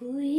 துள்ளி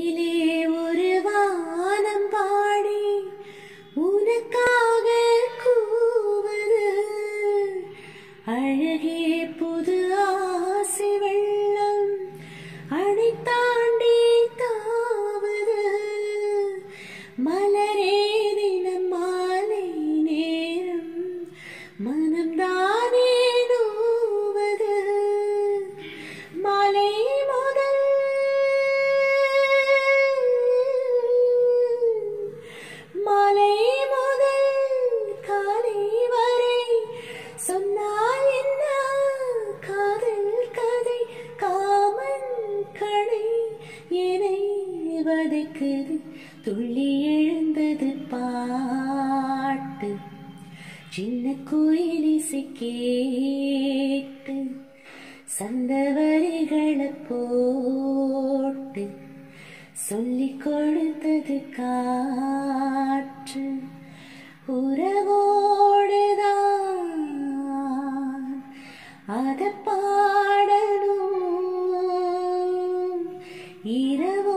எழுந்தது பாட்டு சின்ன குயிலிசை கேட்டு சந்தவரிகளை போட்டு சொல்லிக் கொடுத்தது காற்று உறவோடுதான் அதை பாடணும் இரவோ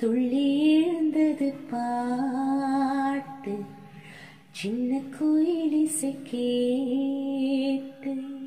துள்ளி எழுந்தது பாட்டு சின்ன குயிலிசை கேட்டு।